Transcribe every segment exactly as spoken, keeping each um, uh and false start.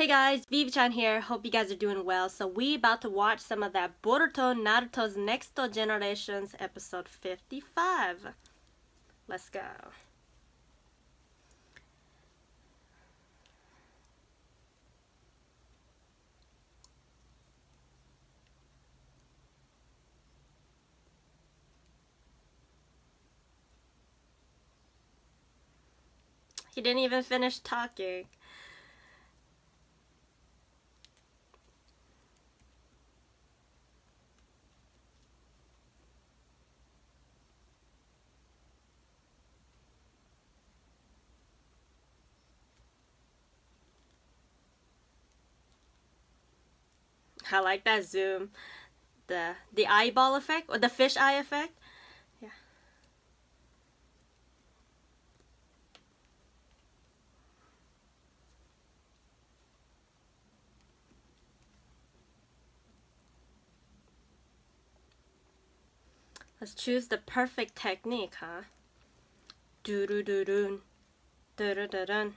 Hey guys, Vivi-chan here. Hope you guys are doing well. So we about to watch some of that Boruto Naruto's Next Generations episode fifty-five. Let's go. He didn't even finish talking. I like that zoom, the the eyeball effect or the fish eye effect. Yeah. Let's choose the perfect technique, huh? Do do do do, do do do do.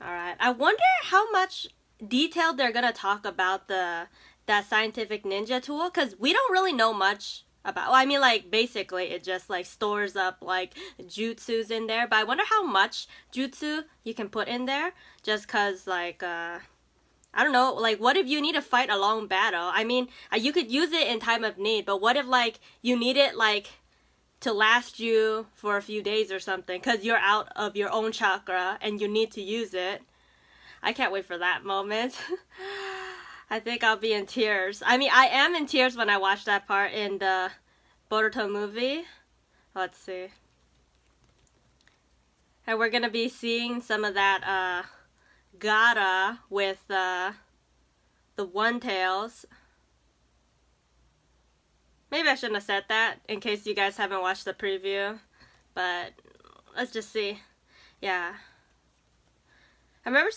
Alright, I wonder how much detail they're gonna talk about the that scientific ninja tool, because we don't really know much about, well, I mean, like, basically it just like stores up like jutsus in there, but I wonder how much jutsu you can put in there, just cause like uh, I don't know, like what if you need to fight a long battle? I mean, you could use it in time of need, but what if like you need it like to last you for a few days or something because you're out of your own chakra and you need to use it? I can't wait for that moment. I think I'll be in tears. I mean, I am in tears when I watch that part in the Boruto movie. Let's see. And we're gonna be seeing some of that uh, Gaara with uh, the One-Tails. Maybe I shouldn't have said that in case you guys haven't watched the preview, but let's just see. Yeah. I remember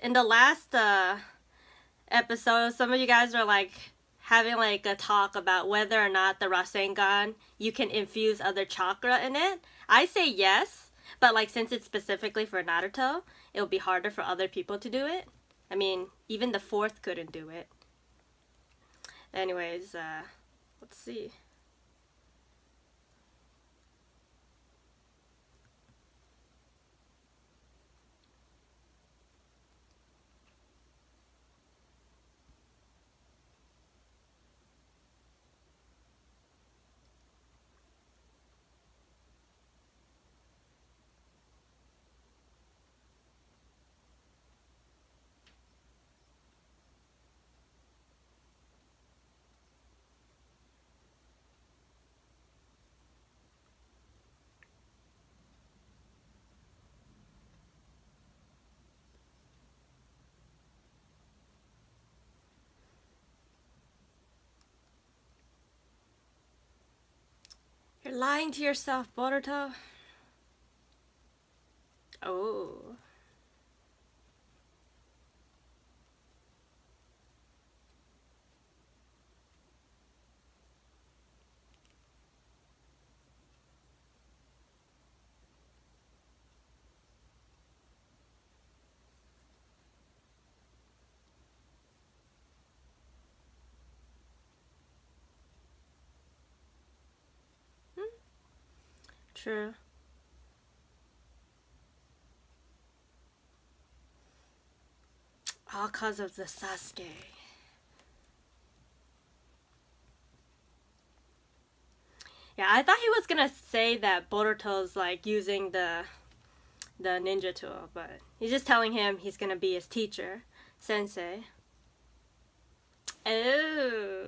in the last uh, episode, some of you guys were like having like a talk about whether or not the Rasengan, you can infuse other chakra in it. I say yes, but like since it's specifically for Naruto, it'll be harder for other people to do it. I mean, even the fourth couldn't do it. Anyways, uh... let's see. You're lying to yourself, Boruto. Oh. True. All cause of the Sasuke. Yeah, I thought he was gonna say that Boruto's like using the the ninja tool, but he's just telling him he's gonna be his teacher, sensei. Oh.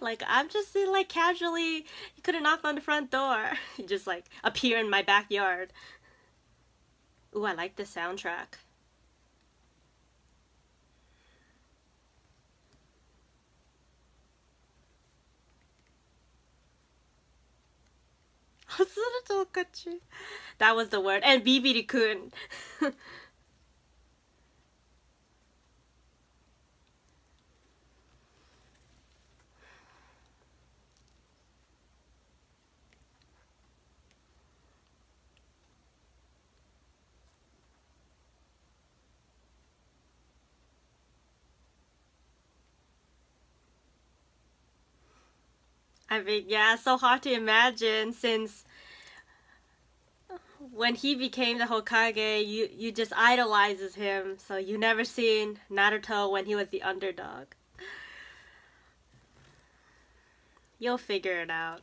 Like, I'm just like casually, he could have knocked on the front door. He just like appear in my backyard. Ooh, I like the soundtrack. That was the word. And Bibiri-kun. I mean, yeah, so hard to imagine, since when he became the Hokage, you, you just idolizes him, so you never seen Naruto when he was the underdog. You'll figure it out.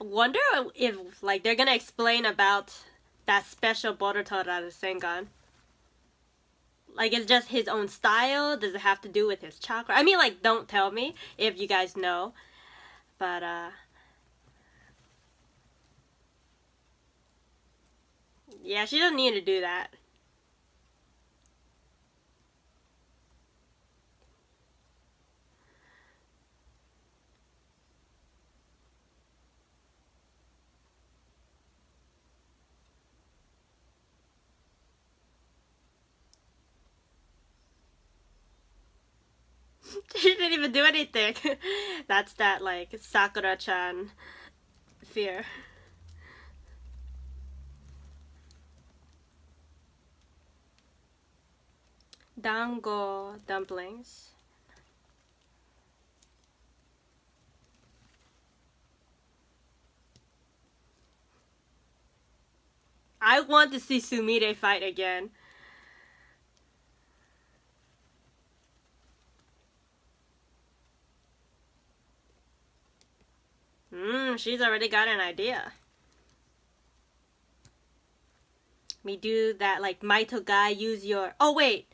I wonder if, like, they're gonna explain about that special Boruto Rasengan. Like, it's just his own style? Does it have to do with his chakra? I mean, like, don't tell me if you guys know. But, uh... yeah, she doesn't need to do that. She didn't even do anything. That's that, like, Sakura-chan fear. Dango dumplings. I want to see Sumire fight again. Mmm, she's already got an idea. We do that, like, Maito guy, use your... Oh, wait!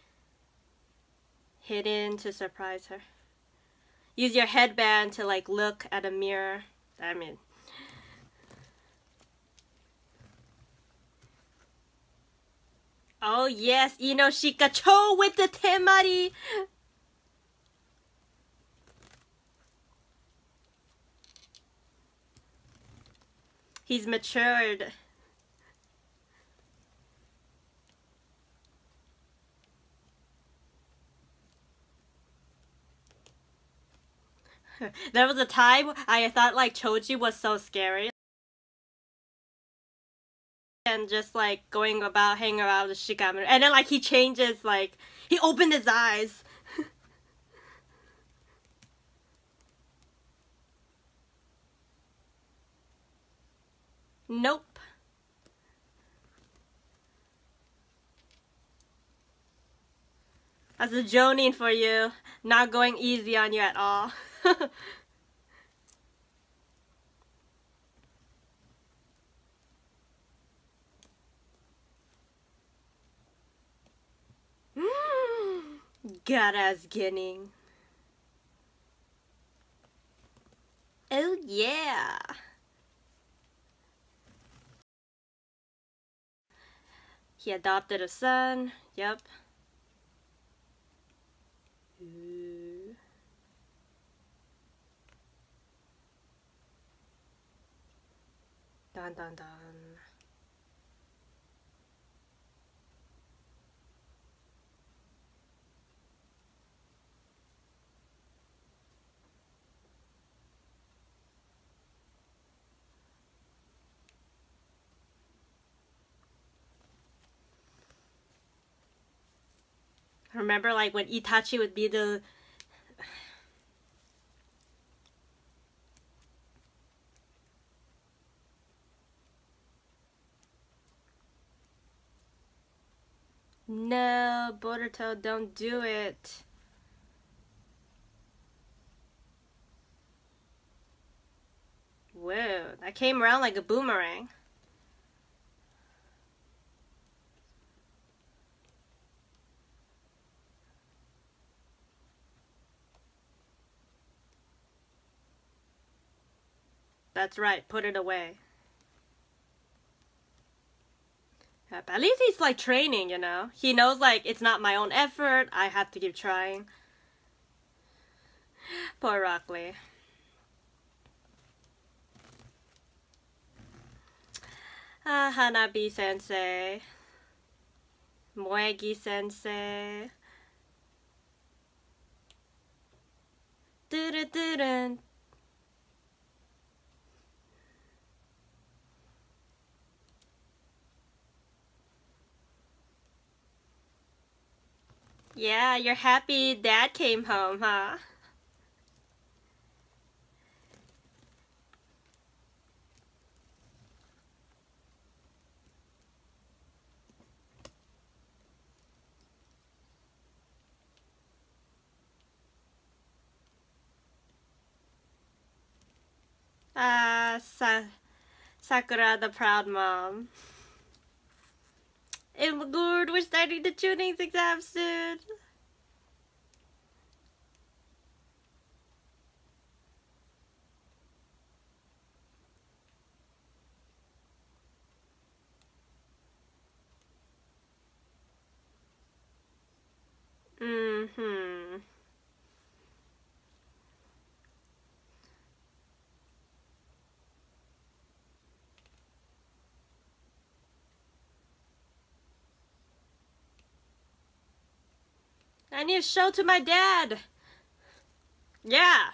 Hidden to surprise her. Use your headband to, like, look at a mirror. I mean... Oh, yes! Inoshika Cho with the Temari! He's matured. There was a time I thought, like, Choji was so scary. And just, like, going about, hanging around with Shikamaru. And then, like, he changes, like, he opened his eyes. Nope. That's a Jonin for you. Not going easy on you at all. mm, Gaara's getting. Oh yeah. He adopted a son, yep. Ooh. Dun dun dun. Remember, like, when Itachi would be the... No, Boruto, don't do it. Whoa, that came around like a boomerang. That's right, put it away. Yep, at least he's, like, training, you know? He knows, like, it's not my own effort, I have to keep trying. Poor Rock Lee. Ah, Hanabi-sensei. Moegi-sensei. Doo-doo-doo-doo. Yeah, you're happy Dad came home, huh? Ah, uh, Sa Sakura, the proud mom. Oh my god, we're starting the tuning exam soon. Mm-hmm. I need to show to my dad. Yeah.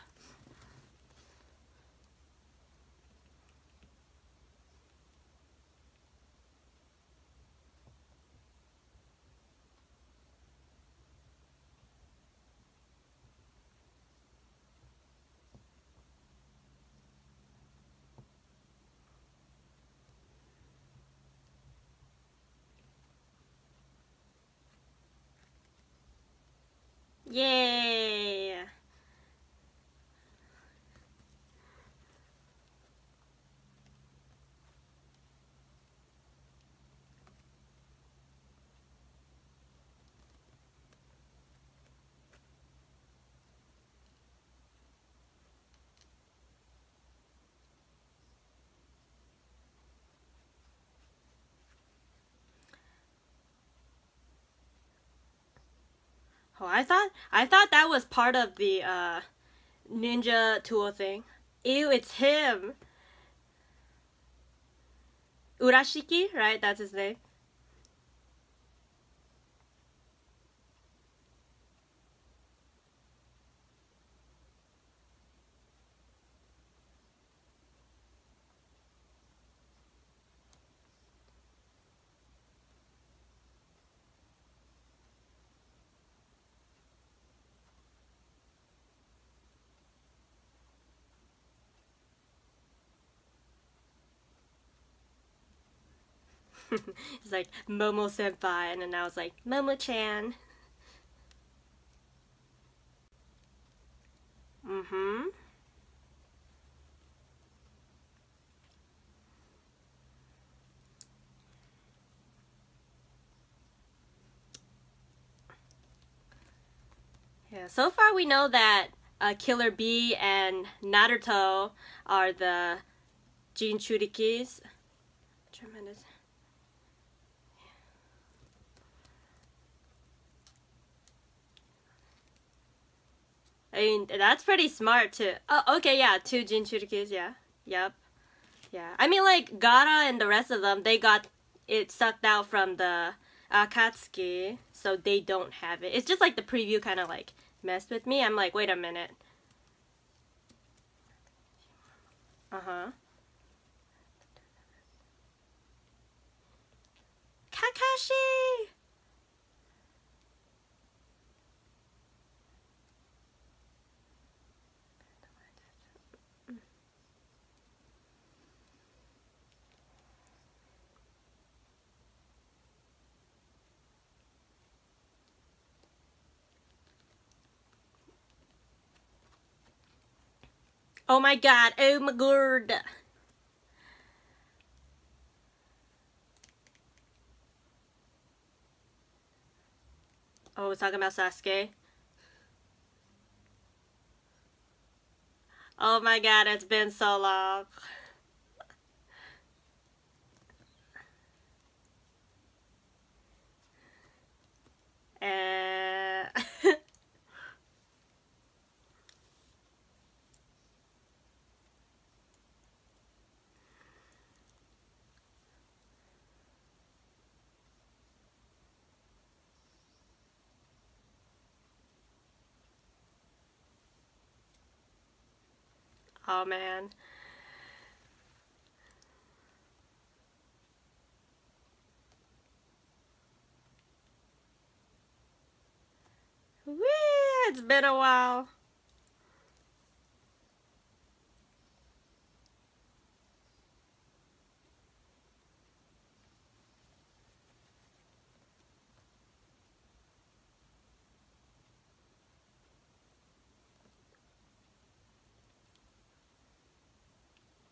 Yay! Oh, I thought I thought that was part of the uh, ninja tool thing. Ew, it's him. Urashiki, right? That's his name. It's like Momo senpai, and then I was like Momo-chan. Mm-hmm. Yeah. So far, we know that uh, Killer B and Naruto are the Jinchurikis. Tremendous. I mean, that's pretty smart too. Oh, okay, yeah, two Jinchurikis, yeah. Yep. Yeah. I mean, like, Gaara and the rest of them, they got it sucked out from the Akatsuki, so they don't have it. It's just like the preview kind of, like, messed with me. I'm like, wait a minute. Uh-huh. Kakashi! Oh my god, oh my god. Oh, we're talking about Sasuke. Oh my god, it's been so long. And... Oh man. It's been a while.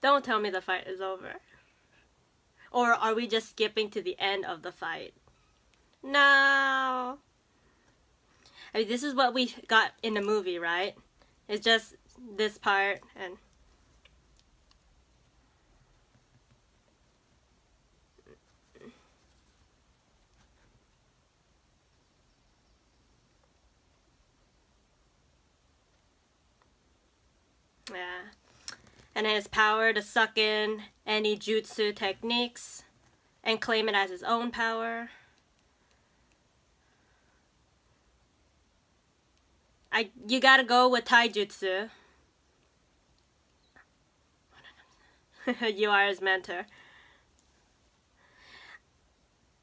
Don't tell me the fight is over. Or are we just skipping to the end of the fight? No! I mean, this is what we got in the movie, right? It's just this part and... yeah. And his power to suck in any jutsu techniques and claim it as his own power. I you gotta go with taijutsu. You are his mentor.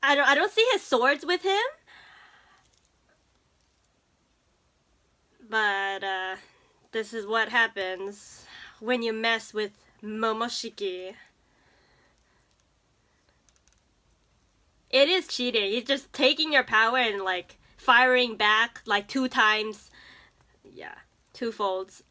I don't I don't see his swords with him. But uh, this is what happens when you mess with Momoshiki. It is cheating. You're just taking your power and like firing back like two times. Yeah, two folds.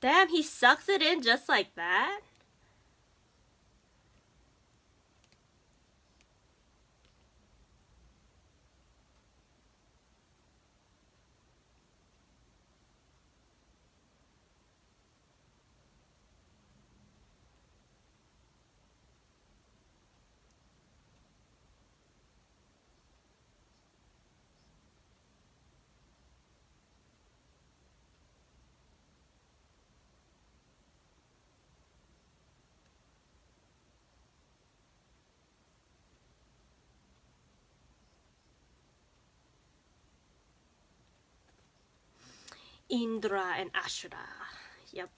Damn, he sucks it in just like that? Indra and Ashura. Yep.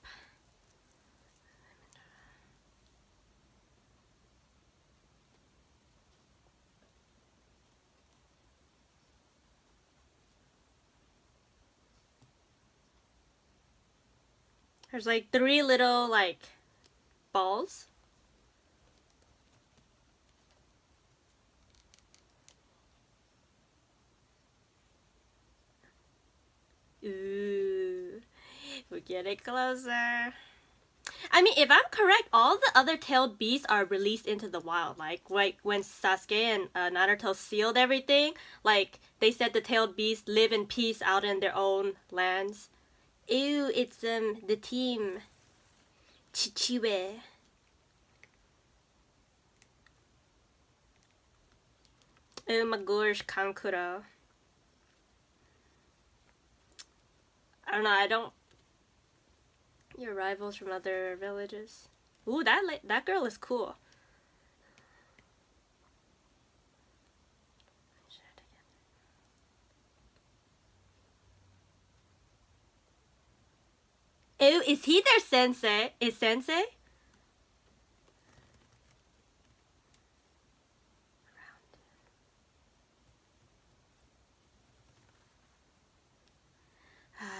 There's like three little like balls. Ooh, we're getting closer. I mean, if I'm correct, all the other tailed beasts are released into the wild. Like, like when Sasuke and uh, Naruto sealed everything, like, they said the tailed beasts live in peace out in their own lands. Ew, it's um, the team. Chichiwe. Oh my gosh, Kankuro. I don't know, I don't... Your rivals from other villages. Ooh, that la that girl is cool. Ew, is he their sensei? Is sensei?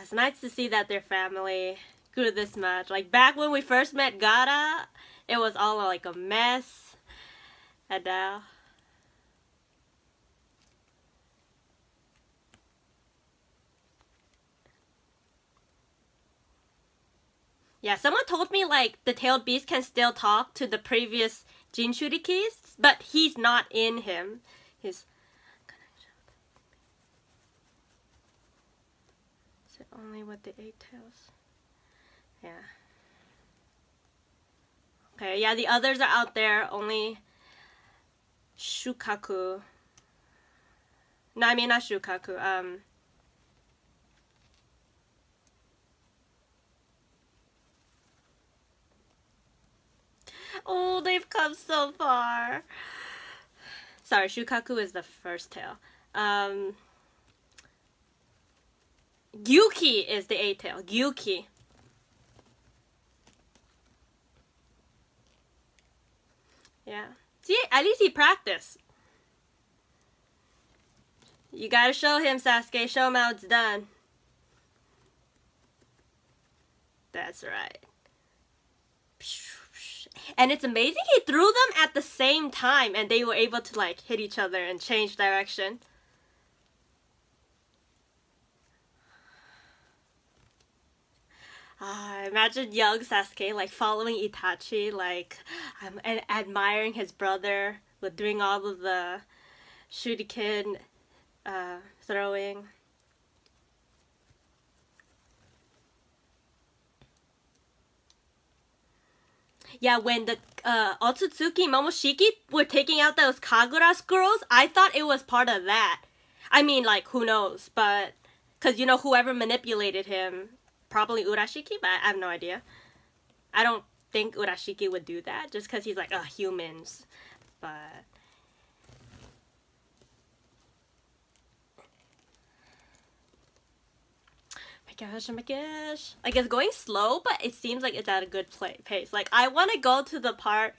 It's nice to see that their family grew this much. Like back when we first met Gaara, it was all like a mess. And now... yeah, someone told me like the tailed beast can still talk to the previous Jinchurikis, but he's not in him. He's... only with the eight tails. Yeah. Okay, yeah, the others are out there, only Shukaku. No, I mean not Shukaku. Um, oh, they've come so far. Sorry, Shukaku is the first tail. Um, Gyuki is the eighth tail. Gyuki. Yeah. See, at least he practiced. You gotta show him, Sasuke. Show him how it's done. That's right. And it's amazing he threw them at the same time and they were able to like hit each other and change direction. Uh, imagine young Sasuke like following Itachi, like um, and admiring his brother with doing all of the shuriken uh, throwing. Yeah, when the uh, Otsutsuki and Momoshiki were taking out those Kagura squirrels, I thought it was part of that. I mean, like, who knows, but... Because, you know, whoever manipulated him, probably Urashiki, but I have no idea. I don't think Urashiki would do that, just because he's like, ugh, humans. But... Gosh, oh my gosh. Like, it's going slow, but it seems like it's at a good play pace. Like, I want to go to the part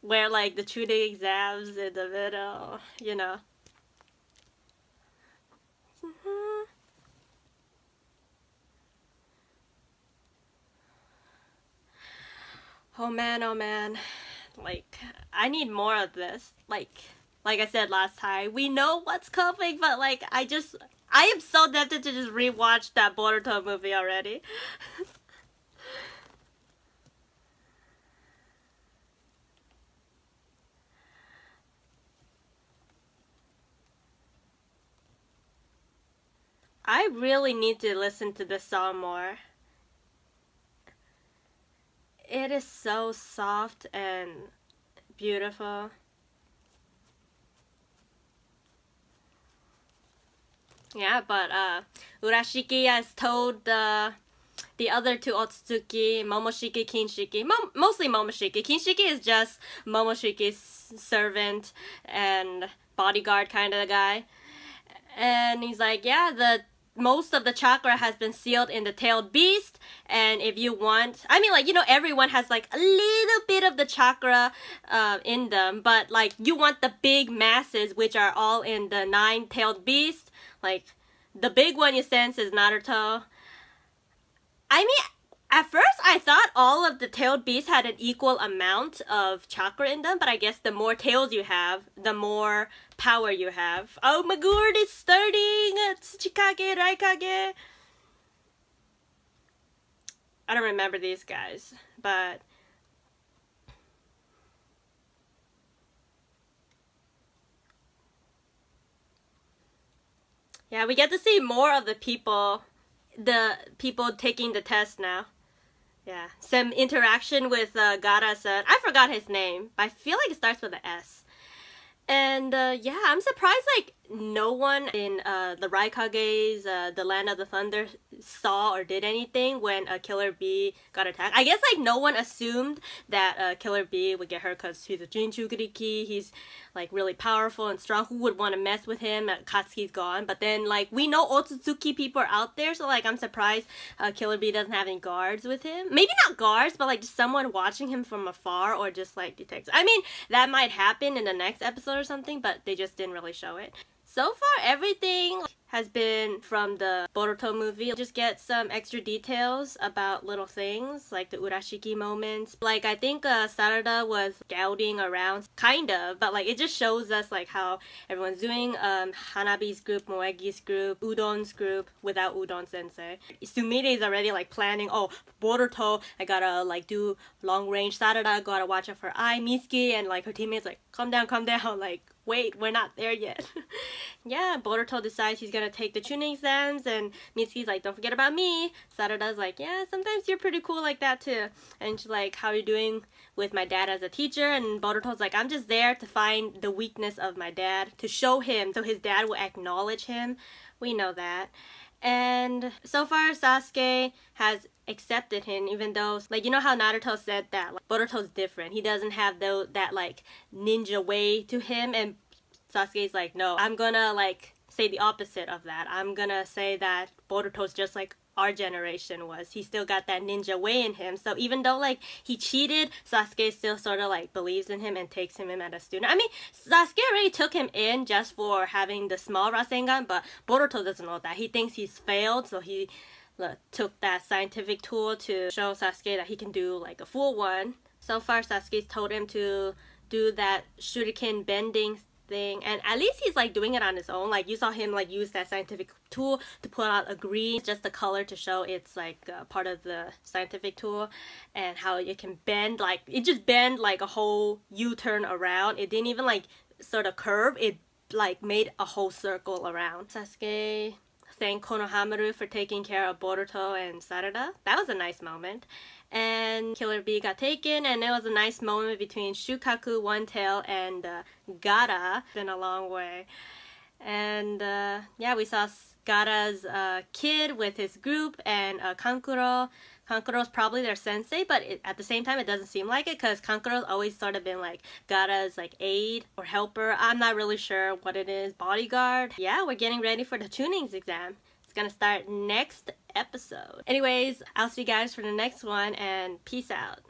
where, like, the two-day exams in the middle, you know. Mm-hmm. Oh, man, oh, man. Like, I need more of this. Like, like I said last time, we know what's coming, but, like, I just... I am so tempted to just rewatch that Boruto movie already. I really need to listen to this song more. It is so soft and beautiful. Yeah, but uh, Urashiki has told uh, the other two Otsutsuki, Momoshiki, Kinshiki, Mom mostly Momoshiki. Kinshiki is just Momoshiki's servant and bodyguard kind of guy. And he's like, yeah, the most of the chakra has been sealed in the tailed beast. And if you want, I mean, like, you know, everyone has like a little bit of the chakra uh, in them. But like, you want the big masses, which are all in the nine-tailed beast. Like, the big one you sense is Naruto. I mean, at first I thought all of the tailed beasts had an equal amount of chakra in them, but I guess the more tails you have, the more power you have. Oh, my gourd is starting! Tsuchikage, Raikage! I don't remember these guys, but... Yeah, we get to see more of the people, the people taking the test now. Yeah, some interaction with uh, Gaara-san. I forgot his name, but I feel like it starts with an S. And uh, yeah, I'm surprised like no one in uh, the Raikage's, uh, the Land of the Thunder, saw or did anything when uh, Killer B got attacked. I guess like no one assumed that uh, Killer B would get hurt because he's a Jinchuriki, he's like really powerful and strong. Who would want to mess with him? Uh, Katsuki's gone. But then like we know Otsutsuki people are out there, so like I'm surprised uh, Killer B doesn't have any guards with him. Maybe not guards, but like just someone watching him from afar or just like detectives. I mean, that might happen in the next episode or something, but they just didn't really show it. So far, everything has been from the Boruto movie. Just get some extra details about little things, like the Urashiki moments. Like, I think uh, Sarada was scouting around, kind of, but like, it just shows us like how everyone's doing. Um, Hanabi's group, Moegi's group, Udon's group, without Udon sensei. Sumire is already like planning, oh, Boruto, I gotta like do long range. Sarada, gotta watch out for Ai, Mitsuki, and like her teammates like, calm down, calm down, like, wait, we're not there yet. Yeah, Boruto decides he's gonna take the chunin exams, and Mitsuki's like, don't forget about me. Sarada's like, yeah, sometimes you're pretty cool like that too. And she's like, how are you doing with my dad as a teacher? And Boruto's like, I'm just there to find the weakness of my dad, to show him, so his dad will acknowledge him. We know that. And so far, Sasuke has accepted him, even though, like, you know how Naruto said that, like, Boruto's different. He doesn't have the, that, like, ninja way to him, and Sasuke's like, no, I'm gonna, like, say the opposite of that. I'm gonna say that Boruto's just like our generation was. He still got that ninja way in him. So even though, like, he cheated, Sasuke still sort of, like, believes in him and takes him in as a student. I mean, Sasuke already took him in just for having the small Rasengan, but Boruto doesn't know that. He thinks he's failed, so he look, took that scientific tool to show Sasuke that he can do, like, a full one. So far, Sasuke's told him to do that shuriken bending thing, and at least he's, like, doing it on his own. Like, you saw him, like, use that scientific tool to pull out a green, just the color to show it's, like, uh, part of the scientific tool, and how it can bend, like, it just bend like a whole U-turn around. It didn't even, like, sort of curve. It, like, made a whole circle around. Sasuke thanked Konohamaru for taking care of Boruto and Sarada. That was a nice moment. And Killer B got taken, and it was a nice moment between Shukaku, One Tail, and uh, Gaara. It's been a long way. And uh, yeah, we saw Gaara's uh, kid with his group, and uh, Kankuro. Kankuro's probably their sensei, but it, at the same time, it doesn't seem like it, because Kankuro's always sort of been, like, Gaara's, like, aide or helper. I'm not really sure what it is. Bodyguard. Yeah, we're getting ready for the tunings exam. It's gonna start next episode. Anyways, I'll see you guys for the next one, and peace out.